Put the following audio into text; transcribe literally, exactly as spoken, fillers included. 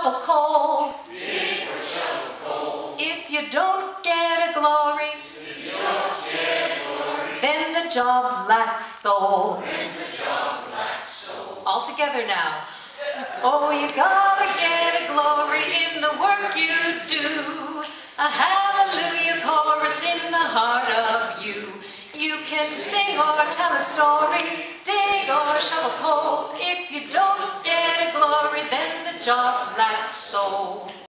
shovel coal. Dig or shovel coal. If you don't get a glory, if you don't get a glory, then the job lacks soul. Then the job lacks soul. All together now. Oh, you gotta get a glory in the work you do. A hallelujah chorus in the heart of you. You can sing or tell a story, dig or shovel coal. If you don't get a glory, then the job lacks soul.